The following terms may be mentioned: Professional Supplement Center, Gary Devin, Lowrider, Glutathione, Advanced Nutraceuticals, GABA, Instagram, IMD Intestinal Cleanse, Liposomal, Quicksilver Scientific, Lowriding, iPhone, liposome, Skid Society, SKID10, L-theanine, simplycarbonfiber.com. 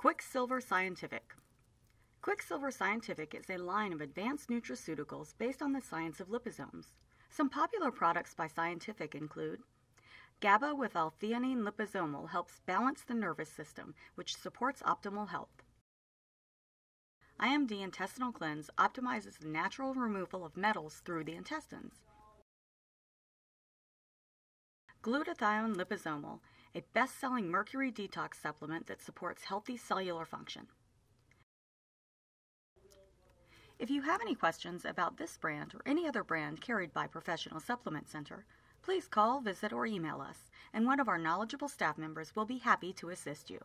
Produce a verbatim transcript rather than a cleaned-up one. Quicksilver Scientific. Quicksilver Scientific is a line of advanced nutraceuticals based on the science of liposomes. Some popular products by Scientific include GABA with L-theanine liposomal helps balance the nervous system, which supports optimal health. I M D Intestinal Cleanse optimizes the natural removal of metals through the intestines. Glutathione liposomal, a best-selling mercury detox supplement that supports healthy cellular function. If you have any questions about this brand or any other brand carried by Professional Supplement Center, please call, visit, or email us, and one of our knowledgeable staff members will be happy to assist you.